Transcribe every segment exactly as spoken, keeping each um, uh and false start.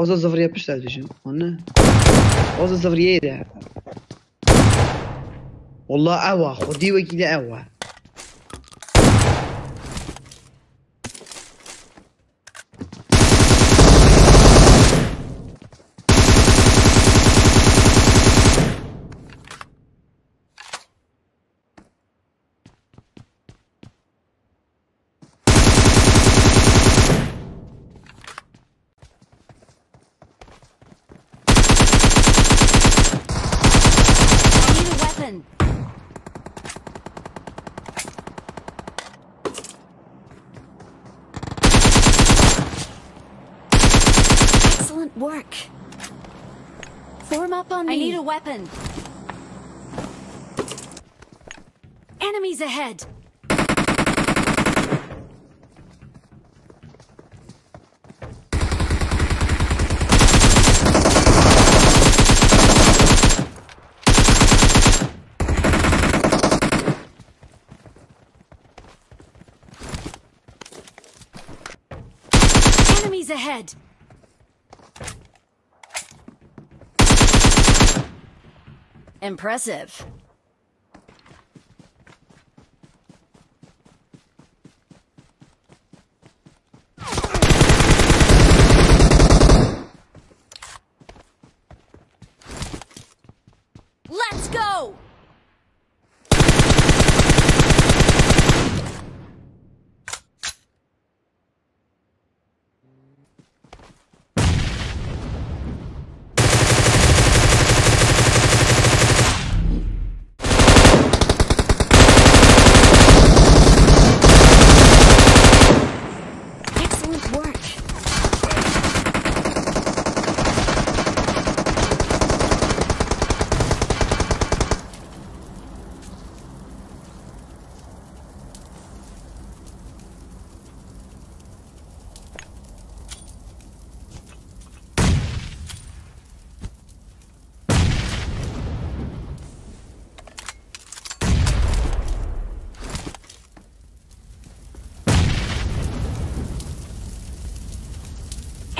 Oza zavriye pişler düşün. Anne. Oza zavriye de. Vallahi awa. Hadi ve gide awa. Excellent work. Form up on me. I need a weapon. Enemies ahead. Enemies ahead. Impressive. Let's go.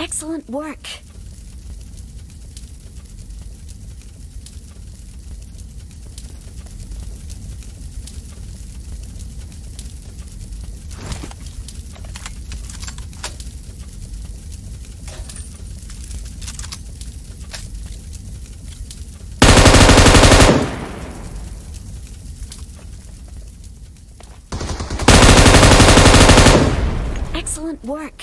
Excellent work. Excellent work.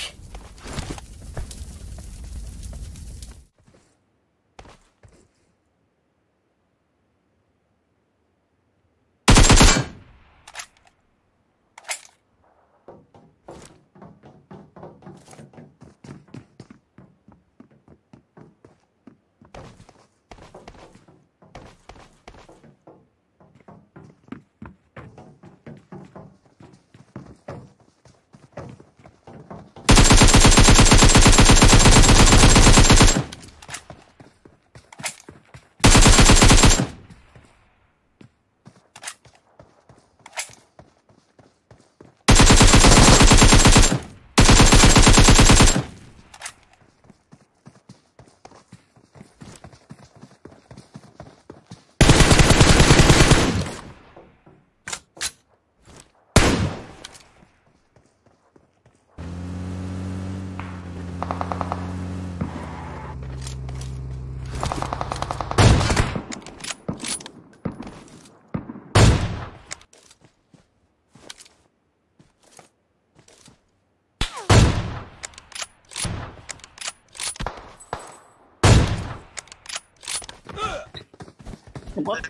What?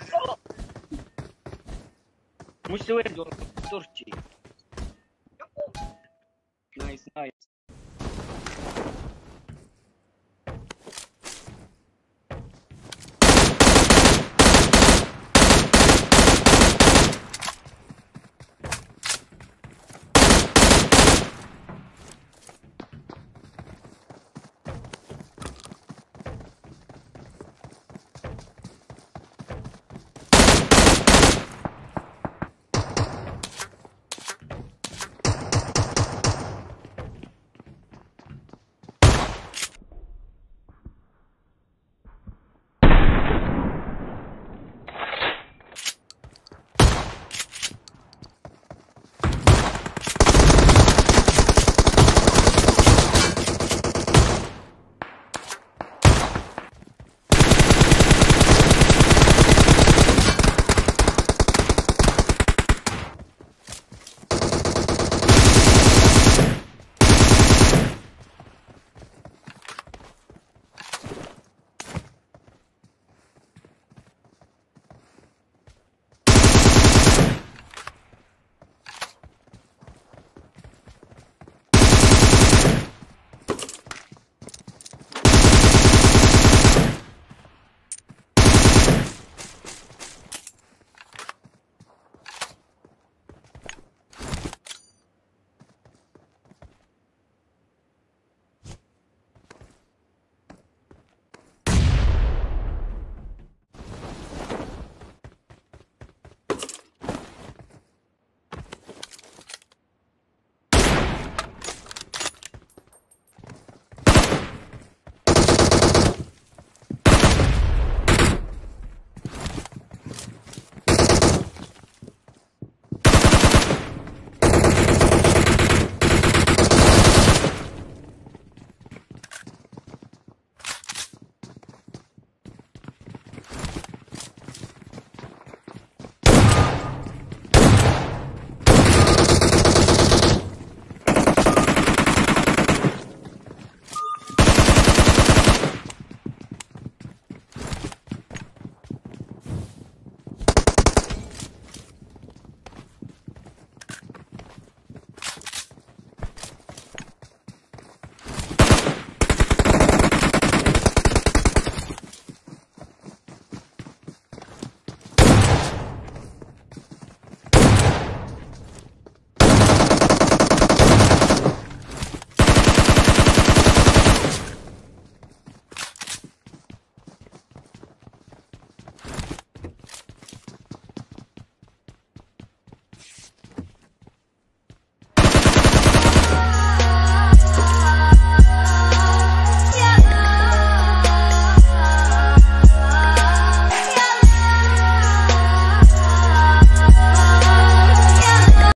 Mushawid or Turkey.